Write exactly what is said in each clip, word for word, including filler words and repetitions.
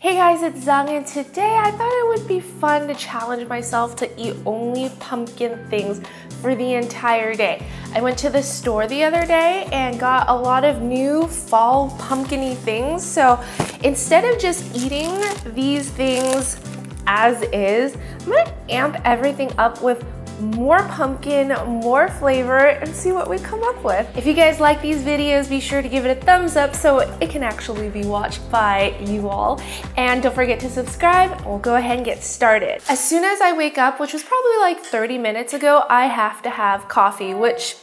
Hey guys, it's Zhang, and today I thought it would be fun to challenge myself to eat only pumpkin things for the entire day. I went to the store the other day and got a lot of new fall pumpkin-y things, so instead of just eating these things as is, I'm gonna amp everything up with more pumpkin, more flavor, and see what we come up with. If you guys like these videos, be sure to give it a thumbs up so it can actually be watched by you all. And don't forget to subscribe. We'll go ahead and get started. As soon as I wake up, which was probably like thirty minutes ago, I have to have coffee, which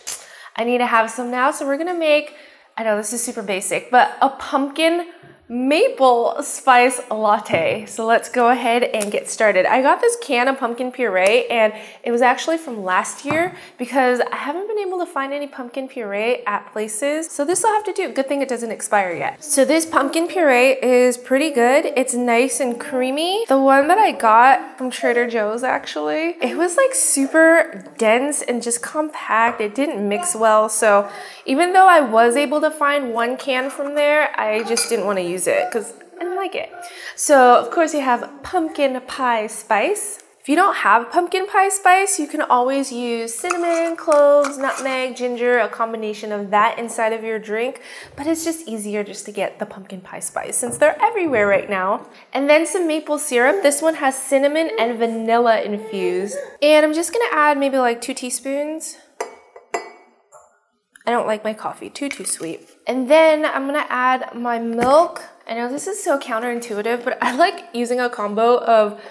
I need to have some now. So we're gonna make, I know this is super basic, but a pumpkin maple spice latte. So let's go ahead and get started. I got this can of pumpkin puree, and it was actually from last year because I haven't been able to find any pumpkin puree at places. So this will have to do. Good thing it doesn't expire yet. So this pumpkin puree is pretty good. It's nice and creamy. The one that I got from Trader Joe's, actually, it was like super dense and just compact. It didn't mix well. So even though I was able to find one can from there, I just didn't want to use it because I don't like it. So of course you have pumpkin pie spice. If you don't have pumpkin pie spice, you can always use cinnamon, cloves, nutmeg, ginger, a combination of that inside of your drink, but it's just easier just to get the pumpkin pie spice since they're everywhere right now. And then some maple syrup. This one has cinnamon and vanilla infused. And I'm just gonna add maybe like two teaspoons. I don't like my coffee too, too sweet. And then I'm gonna add my milk. I know this is so counterintuitive, but I like using a combo of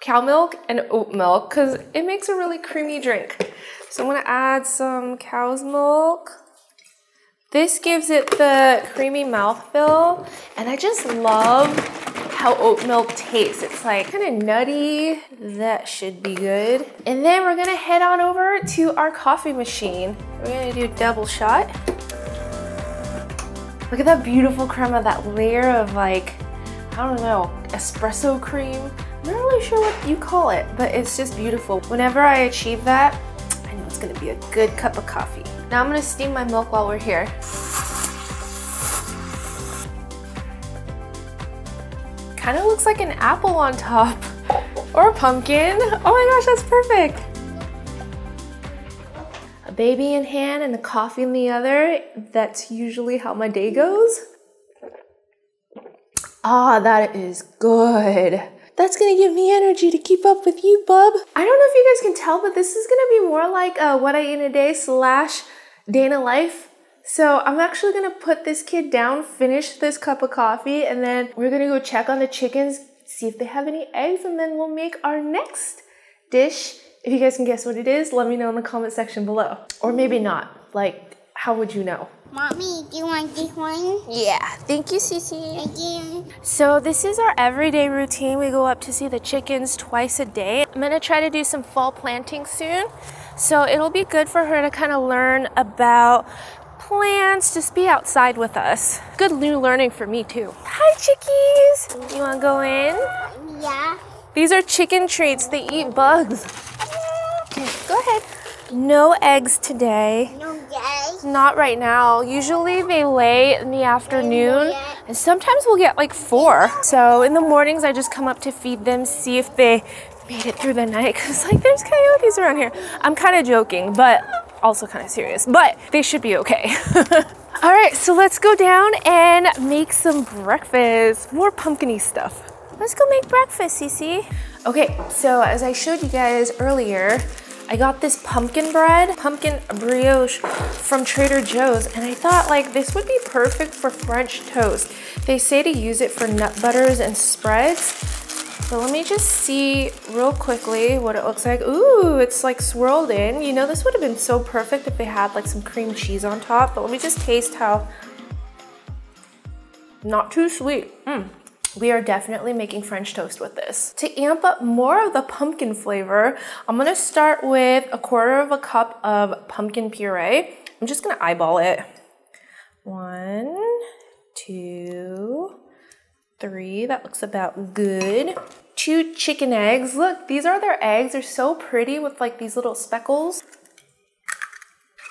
cow milk and oat milk because it makes a really creamy drink. So I'm gonna add some cow's milk. This gives it the creamy mouthfeel, and I just love how oat milk tastes. It's like kind of nutty. That should be good. And then we're gonna head on over to our coffee machine. We're gonna do double shot. Look at that beautiful crema, that layer of like, I don't know, espresso cream. I'm not really sure what you call it, but it's just beautiful. Whenever I achieve that, I know it's gonna be a good cup of coffee. Now I'm gonna steam my milk while we're here. Kind of looks like an apple on top or a pumpkin. Oh my gosh, that's perfect. A baby in hand and a coffee in the other. That's usually how my day goes. Ah, that is good. That's gonna give me energy to keep up with you, bub. I don't know if you guys can tell, but this is gonna be more like a what I eat in a day slash day in a life. So I'm actually gonna put this kid down, finish this cup of coffee, and then we're gonna go check on the chickens, see if they have any eggs, and then we'll make our next dish. If you guys can guess what it is, let me know in the comment section below. Or maybe not. Like, how would you know? Mommy, do you want this one? Yeah. Thank you, Cece. Thank you. So this is our everyday routine. We go up to see the chickens twice a day. I'm gonna try to do some fall planting soon. So it'll be good for her to kind of learn about plants, just be outside with us. Good new learning for me too. Hi, chickies. You wanna go in? Yeah. These are chicken treats. They eat bugs. Okay, go ahead. No eggs today. No eggs? Not right now. Usually they lay in the afternoon, and sometimes we'll get like four. So in the mornings I just come up to feed them, see if they made it through the night, because like there's coyotes around here. I'm kind of joking, but also kind of serious, but they should be okay. All right, so let's go down and make some breakfast. More pumpkin-y stuff. Let's go make breakfast, Cece. Okay, so as I showed you guys earlier, I got this pumpkin bread, pumpkin brioche from Trader Joe's, and I thought like this would be perfect for French toast. They say to use it for nut butters and spreads. So let me just see real quickly what it looks like. Ooh, it's like swirled in. You know, this would have been so perfect if they had like some cream cheese on top, but let me just taste how, not too sweet. Mm. We are definitely making French toast with this. To amp up more of the pumpkin flavor, I'm gonna start with a quarter of a cup of pumpkin puree. I'm just gonna eyeball it. One, two, three, that looks about good. Two chicken eggs. Look, these are their eggs. They're so pretty with like these little speckles.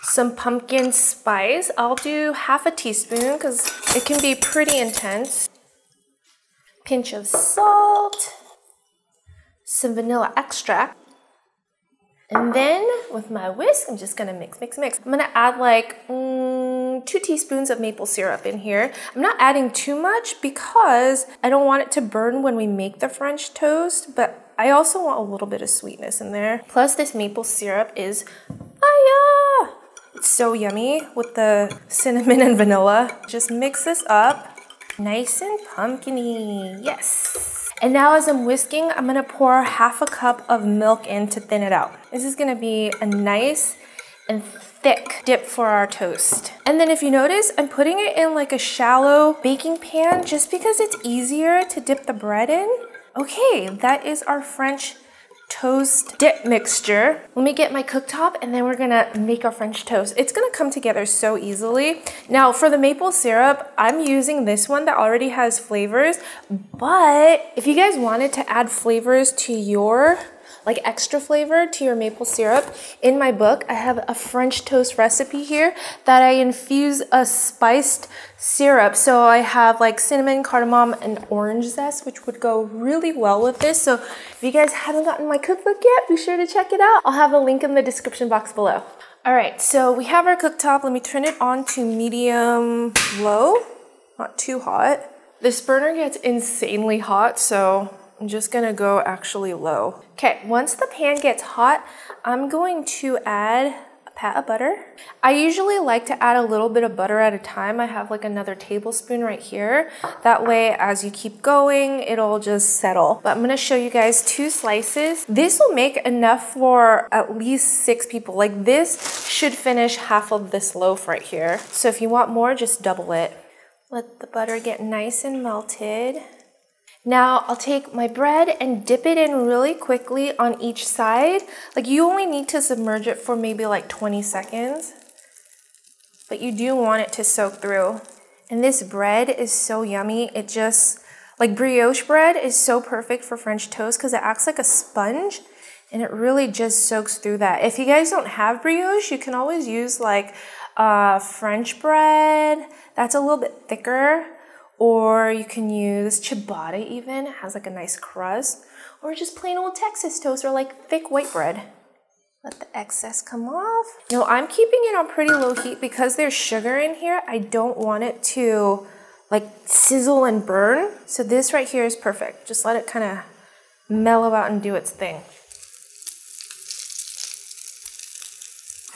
Some pumpkin spice. I'll do half a teaspoon because it can be pretty intense. pinch of salt, some vanilla extract, and then with my whisk, I'm just gonna mix, mix, mix. I'm gonna add like mm, two teaspoons of maple syrup in here. I'm not adding too much because I don't want it to burn when we make the French toast, but I also want a little bit of sweetness in there. Plus this maple syrup is fire! It's so yummy with the cinnamon and vanilla. Just mix this up, nice and pumpkin-y, yes. And now as I'm whisking, I'm gonna pour half a cup of milk in to thin it out. This is gonna be a nice and thick dip for our toast. And then if you notice, I'm putting it in like a shallow baking pan just because it's easier to dip the bread in. Okay, that is our French toast dip mixture. Let me get my cooktop and then we're gonna make our French toast. It's gonna come together so easily. Now for the maple syrup, I'm using this one that already has flavors, but if you guys wanted to add flavors to your, like extra flavor to your maple syrup, in my book, I have a French toast recipe here that I infuse a spiced syrup. So I have like cinnamon, cardamom, and orange zest, which would go really well with this. So if you guys haven't gotten my cookbook yet, be sure to check it out. I'll have a link in the description box below. All right, so we have our cooktop. Let me turn it on to medium low, not too hot. This burner gets insanely hot, so I'm just gonna go actually low. Okay, once the pan gets hot, I'm going to add a pat of butter. I usually like to add a little bit of butter at a time. I have like another tablespoon right here. That way, as you keep going, it'll just settle. But I'm gonna show you guys two slices. This will make enough for at least six people. Like this should finish half of this loaf right here. So if you want more, just double it. Let the butter get nice and melted. Now I'll take my bread and dip it in really quickly on each side. Like you only need to submerge it for maybe like twenty seconds, but you do want it to soak through. And this bread is so yummy. It just, like brioche bread is so perfect for French toast because it acts like a sponge and it really just soaks through that. If you guys don't have brioche, you can always use like uh, French bread. That's a little bit thicker. Or you can use ciabatta even, it has like a nice crust. Or just plain old Texas toast or like thick white bread. Let the excess come off. No, I'm keeping it on pretty low heat because there's sugar in here. I don't want it to like sizzle and burn. So this right here is perfect. Just let it kind of mellow out and do its thing.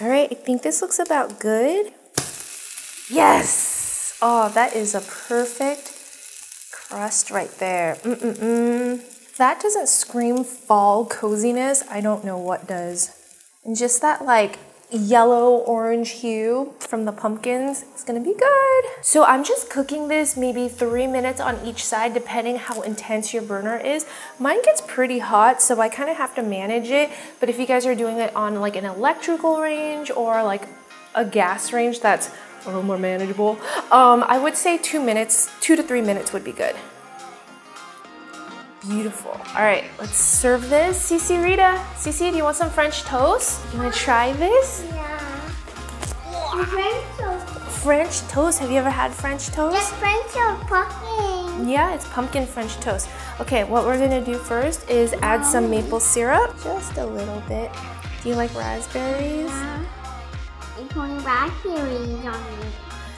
All right, I think this looks about good. Yes! Oh, that is a perfect crust right there. Mm-mm-mm. If that doesn't scream fall coziness, I don't know what does. And just that like yellow orange hue from the pumpkins, it's gonna be good. So I'm just cooking this maybe three minutes on each side, depending how intense your burner is. Mine gets pretty hot, so I kind of have to manage it. But if you guys are doing it on like an electrical range or like a gas range that's a little more manageable, um, I would say two minutes, two to three minutes would be good. Beautiful. All right, let's serve this. Cece, Rita, Cece, do you want some French toast? You want to try this? Yeah. yeah. French toast. French toast. Have you ever had French toast? Yes, French toast, pumpkin. Yeah, it's pumpkin French toast. Okay, what we're gonna do first is add some maple syrup, just a little bit. Do you like raspberries? Yeah. Raspberries on it.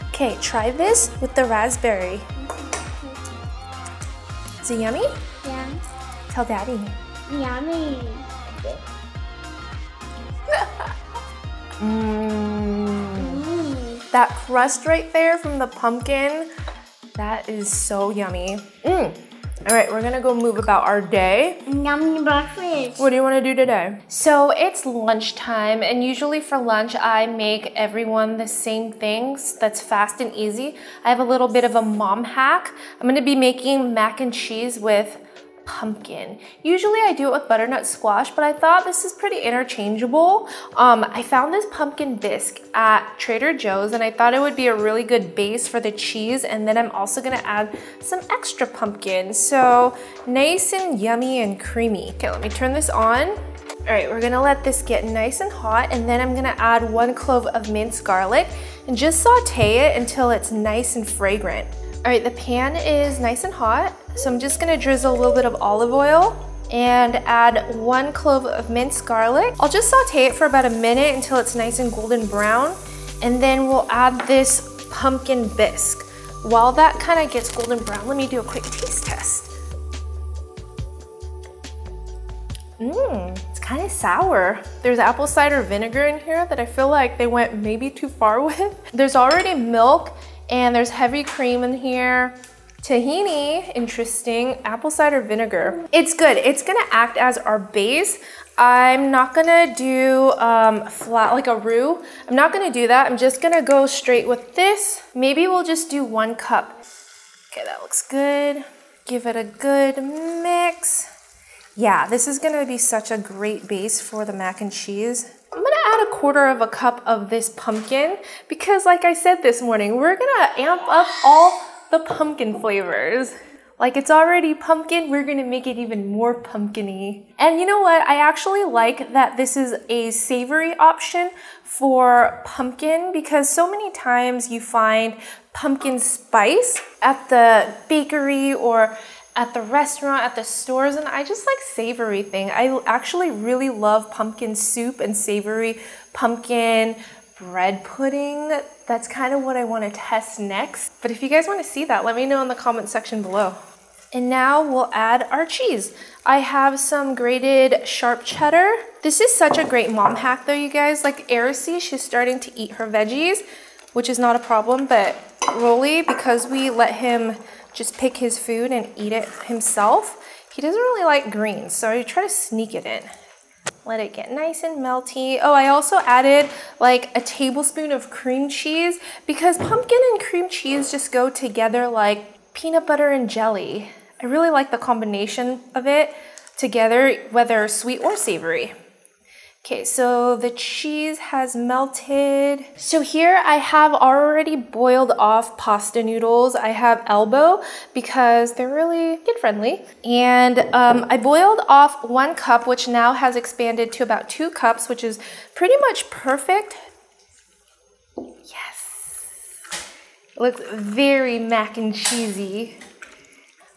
Okay, try this with the raspberry. Is it yummy? Yeah. Tell Daddy. Yummy. mm. Mm. That crust right there from the pumpkin, that is so yummy. Mm. All right, we're gonna go move about our day. Yummy breakfast. What do you wanna do today? So it's lunchtime, and usually for lunch, I make everyone the same things that's fast and easy. I have a little bit of a mom hack. I'm gonna be making mac and cheese with pumpkin. Usually I do it with butternut squash, but I thought this is pretty interchangeable. Um, I found this pumpkin bisque at Trader Joe's and I thought it would be a really good base for the cheese, and then I'm also gonna add some extra pumpkin. So nice and yummy and creamy. Okay, let me turn this on. All right, we're gonna let this get nice and hot, and then I'm gonna add one clove of minced garlic and just saute it until it's nice and fragrant. All right, the pan is nice and hot. So I'm just gonna drizzle a little bit of olive oil and add one clove of minced garlic. I'll just saute it for about a minute until it's nice and golden brown, and then we'll add this pumpkin bisque. While that kind of gets golden brown, let me do a quick taste test. Mmm, it's kind of sour. There's apple cider vinegar in here that I feel like they went maybe too far with. There's already milk and there's heavy cream in here. Tahini, interesting, apple cider vinegar. It's good, it's gonna act as our base. I'm not gonna do um, flat, like a roux. I'm not gonna do that, I'm just gonna go straight with this. Maybe we'll just do one cup. Okay, that looks good. Give it a good mix. Yeah, this is gonna be such a great base for the mac and cheese. I'm gonna add a quarter of a cup of this pumpkin because like I said this morning, we're gonna amp up all the pumpkin flavors. Like it's already pumpkin, we're gonna make it even more pumpkin-y. And you know what? I actually like that this is a savory option for pumpkin because so many times you find pumpkin spice at the bakery or at the restaurant, at the stores, and I just like savory thing. I actually really love pumpkin soup and savory pumpkin bread pudding. That's kind of what I want to test next. But if you guys want to see that, let me know in the comment section below. And now we'll add our cheese. I have some grated sharp cheddar. This is such a great mom hack though, you guys. Like Aracey, she's starting to eat her veggies, which is not a problem, but Rolly, because we let him just pick his food and eat it himself, he doesn't really like greens, so I try to sneak it in. Let it get nice and melty. Oh, I also added like a tablespoon of cream cheese because pumpkin and cream cheese just go together like peanut butter and jelly. I really like the combination of it together, whether sweet or savory. Okay, so the cheese has melted. So here I have already boiled off pasta noodles. I have elbow because they're really kid friendly. And um, I boiled off one cup, which now has expanded to about two cups, which is pretty much perfect. Yes. It looks very mac and cheesy.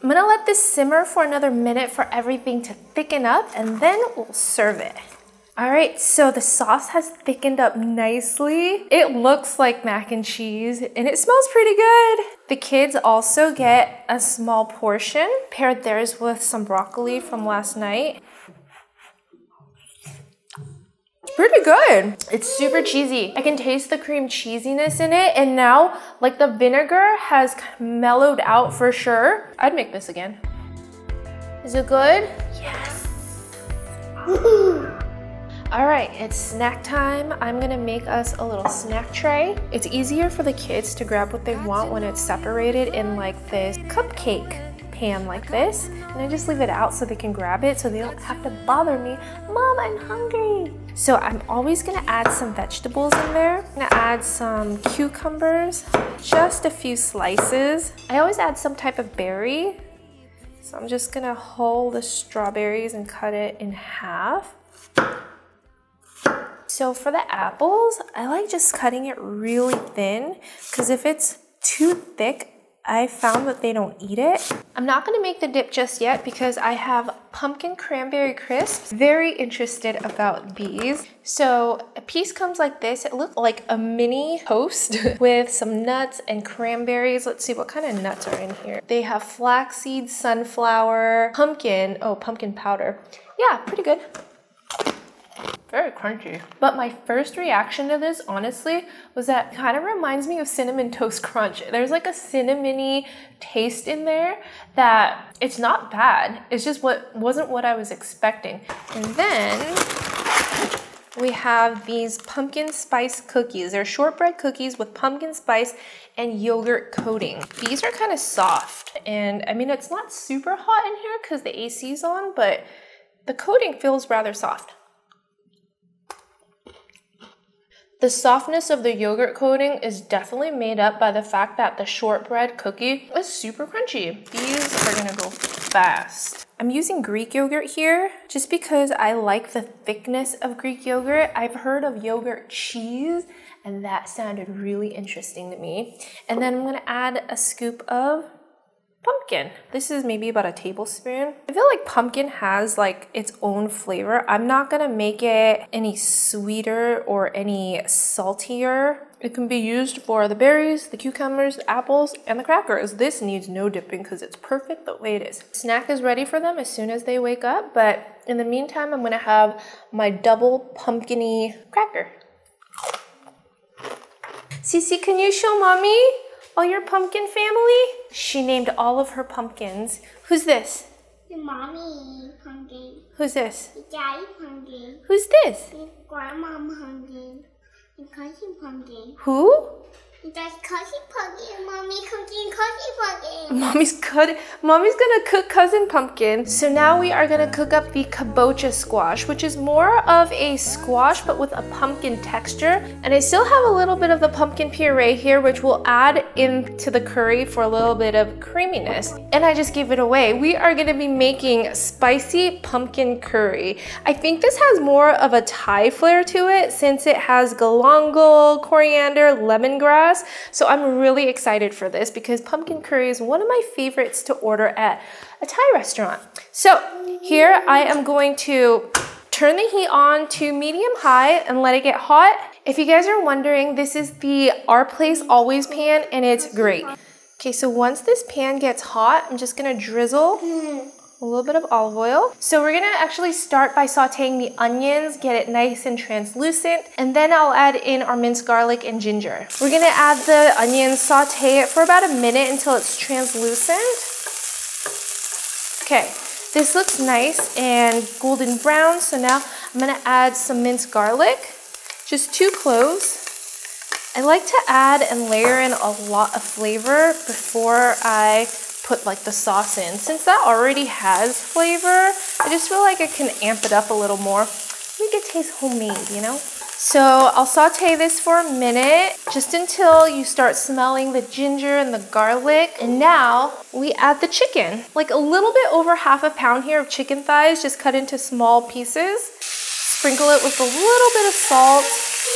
I'm gonna let this simmer for another minute for everything to thicken up, and then we'll serve it. All right, so the sauce has thickened up nicely. It looks like mac and cheese and it smells pretty good. The kids also get a small portion, paired theirs with some broccoli from last night. It's pretty good. It's super cheesy. I can taste the cream cheesiness in it, and now like the vinegar has mellowed out for sure. I'd make this again. Is it good? Yes. All right, it's snack time. I'm gonna make us a little snack tray. It's easier for the kids to grab what they want when it's separated in like this cupcake pan like this. And I just leave it out so they can grab it so they don't have to bother me. Mom, I'm hungry. So I'm always gonna add some vegetables in there. I'm gonna add some cucumbers, just a few slices. I always add some type of berry. So I'm just gonna hold the strawberries and cut it in half. So for the apples, I like just cutting it really thin because if it's too thick, I found that they don't eat it. I'm not gonna make the dip just yet because I have pumpkin cranberry crisps. Very interested about these. So a piece comes like this. It looks like a mini toast with some nuts and cranberries. Let's see what kind of nuts are in here. They have flaxseed, sunflower, pumpkin, oh, pumpkin powder. Yeah, pretty good. Very crunchy. But my first reaction to this, honestly, was that it kind of reminds me of Cinnamon Toast Crunch. There's like a cinnamony taste in there that it's not bad. It's just what wasn't what I was expecting. And then we have these pumpkin spice cookies. They're shortbread cookies with pumpkin spice and yogurt coating. These are kind of soft. And I mean, it's not super hot in here because the A C's on, but the coating feels rather soft. The softness of the yogurt coating is definitely made up by the fact that the shortbread cookie is super crunchy. These are gonna go fast. I'm using Greek yogurt here just because I like the thickness of Greek yogurt. I've heard of yogurt cheese and that sounded really interesting to me. And then I'm gonna add a scoop of pumpkin. This is maybe about a tablespoon. I feel like pumpkin has like its own flavor. I'm not gonna make it any sweeter or any saltier. It can be used for the berries, the cucumbers, the apples, and the crackers. This needs no dipping because it's perfect the way it is. Snack is ready for them as soon as they wake up, but in the meantime, I'm gonna have my double pumpkiny cracker. Cece, can you show mommy all your pumpkin family? She named all of her pumpkins. Who's this? Your mommy pumpkin. Who's this? Your daddy pumpkin. Who's this? Your grandma pumpkin. Your cousin pumpkin. Who? Your daddy's cousin pumpkin. Mommy pumpkin. Cousin pumpkin. Mommy's cut. Mommy's gonna cook cousin pumpkin. So now we are gonna cook up the kabocha squash, which is more of a squash but with a pumpkin texture. And I still have a little bit of the pumpkin puree here, which we'll add into the curry for a little bit of creaminess. And I just gave it away. We are gonna be making spicy pumpkin curry. I think this has more of a Thai flair to it since it has galangal, coriander, lemongrass. So I'm really excited for this because pumpkin curry is one of my favorites to order at a Thai restaurant. So here I am going to turn the heat on to medium high and let it get hot. If you guys are wondering, this is the Our Place Always pan and it's great. Okay, so once this pan gets hot, I'm just gonna drizzle a little bit of olive oil. So we're gonna actually start by sauteing the onions, get it nice and translucent, and then I'll add in our minced garlic and ginger. We're gonna add the onions, saute it for about a minute until it's translucent. Okay, this looks nice and golden brown, so now I'm gonna add some minced garlic, just two cloves. I like to add and layer in a lot of flavor before I put like the sauce in. Since that already has flavor, I just feel like I can amp it up a little more. Make it taste homemade, you know? So I'll saute this for a minute, just until you start smelling the ginger and the garlic. And now we add the chicken. Like a little bit over half a pound here of chicken thighs, just cut into small pieces. Sprinkle it with a little bit of salt.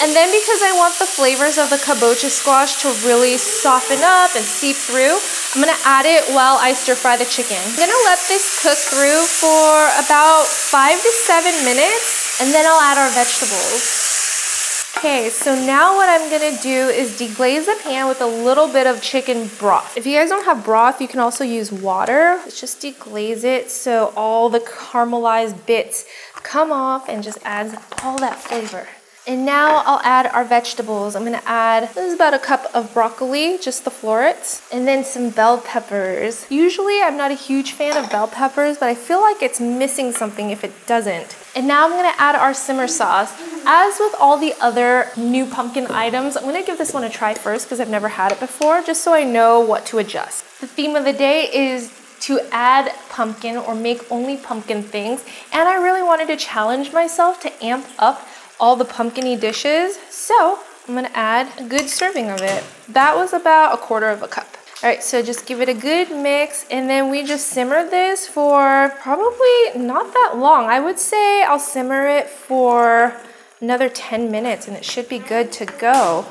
And then because I want the flavors of the kabocha squash to really soften up and seep through, I'm gonna add it while I stir fry the chicken. I'm gonna let this cook through for about five to seven minutes, and then I'll add our vegetables. Okay, so now what I'm gonna do is deglaze the pan with a little bit of chicken broth. If you guys don't have broth, you can also use water. Let's just deglaze it so all the caramelized bits come off and just adds all that flavor. And now I'll add our vegetables. I'm gonna add, this is about a cup of broccoli, just the florets, and then some bell peppers. Usually I'm not a huge fan of bell peppers, but I feel like it's missing something if it doesn't. And now I'm gonna add our simmer sauce. As with all the other new pumpkin items, I'm gonna give this one a try first because I've never had it before, just so I know what to adjust. The theme of the day is to add pumpkin or make only pumpkin things. And I really wanted to challenge myself to amp up all the pumpkin-y dishes, so I'm gonna add a good serving of it. That was about a quarter of a cup. All right, so just give it a good mix, and then we just simmer this for probably not that long. I would say I'll simmer it for another ten minutes, and it should be good to go.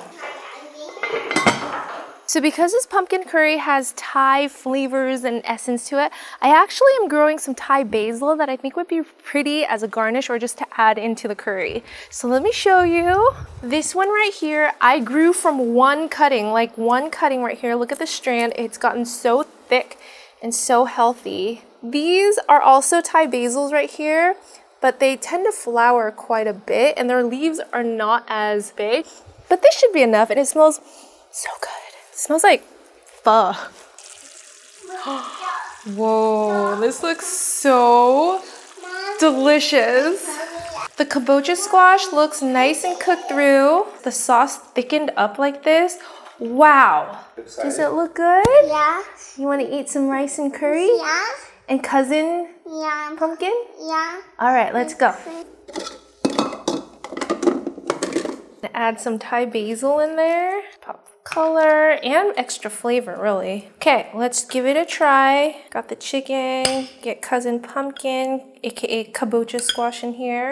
So because this pumpkin curry has Thai flavors and essence to it, I actually am growing some Thai basil that I think would be pretty as a garnish or just to add into the curry. So let me show you. This one right here, I grew from one cutting, like one cutting right here. Look at the strand. It's gotten so thick and so healthy. These are also Thai basils right here, but they tend to flower quite a bit and their leaves are not as big. But this should be enough and it smells so good. It smells like pho. Whoa, this looks so delicious. The kabocha squash looks nice and cooked through. The sauce thickened up like this. Wow. Does it look good? Yeah. You want to eat some rice and curry? Yeah. And cousin yeah. pumpkin? Yeah. All right, let's go. Add some Thai basil in there. Pop color and extra flavor, really. Okay, let's give it a try. Got the chicken, get cousin pumpkin, aka kabocha squash in here.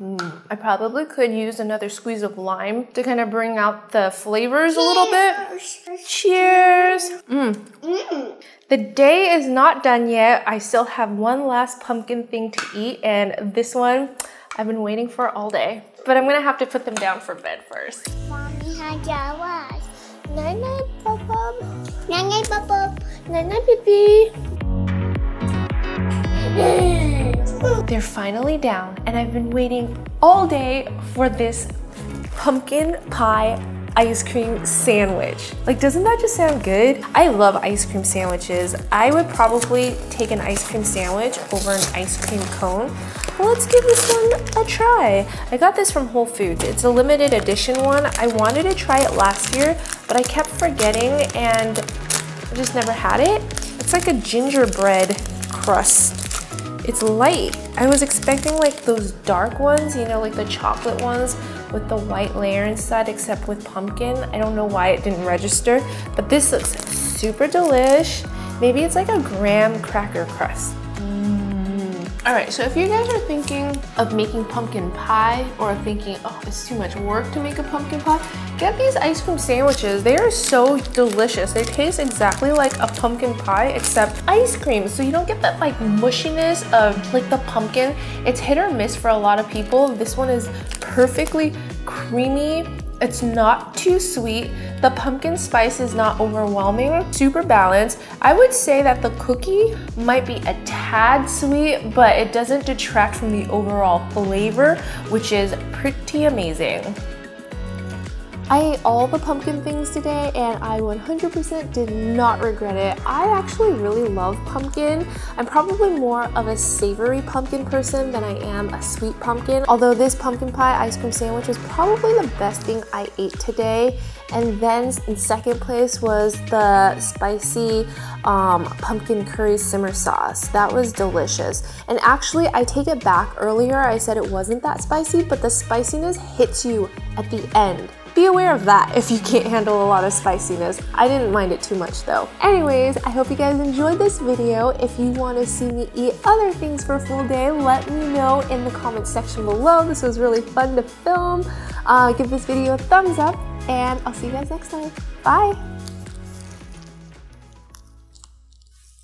Mm. I probably could use another squeeze of lime to kind of bring out the flavors a little bit. Cheers! Mm. Mm. The day is not done yet. I still have one last pumpkin thing to eat, and this one I've been waiting for all day. But I'm gonna have to put them down for bed first. Mommy had yawas. Night night, pop pop. Night night, pop pop. Night night, baby. They're finally down, and I've been waiting all day for this pumpkin pie ice cream sandwich. Like, doesn't that just sound good? I love ice cream sandwiches. I would probably take an ice cream sandwich over an ice cream cone. Well, let's give this one a try. I got this from Whole Foods. It's a limited edition one. I wanted to try it last year, but I kept forgetting and I just never had it. It's like a gingerbread crust. It's light. I was expecting like those dark ones, you know, like the chocolate ones with the white layer inside, except with pumpkin. I don't know why it didn't register, but this looks super delish. Maybe it's like a graham cracker crust. Mm. All right, so if you guys are thinking of making pumpkin pie or thinking, oh, it's too much work to make a pumpkin pie, get these ice cream sandwiches. They are so delicious. They taste exactly like a pumpkin pie, except ice cream. So you don't get that like mushiness of like the pumpkin. It's hit or miss for a lot of people. This one is perfectly creamy. It's not too sweet. The pumpkin spice is not overwhelming, super balanced. I would say that the cookie might be a tad sweet, but it doesn't detract from the overall flavor, which is pretty amazing. I ate all the pumpkin things today and I one hundred percent did not regret it. I actually really love pumpkin. I'm probably more of a savory pumpkin person than I am a sweet pumpkin. Although this pumpkin pie ice cream sandwich was probably the best thing I ate today. And then in second place was the spicy um, pumpkin curry simmer sauce. That was delicious. And actually, I take it back. Earlier, I said it wasn't that spicy, but the spiciness hits you at the end. Be aware of that if you can't handle a lot of spiciness. I didn't mind it too much though. Anyways, I hope you guys enjoyed this video. If you want to see me eat other things for a full day, let me know in the comments section below. This was really fun to film. Uh, give this video a thumbs up, and I'll see you guys next time. Bye!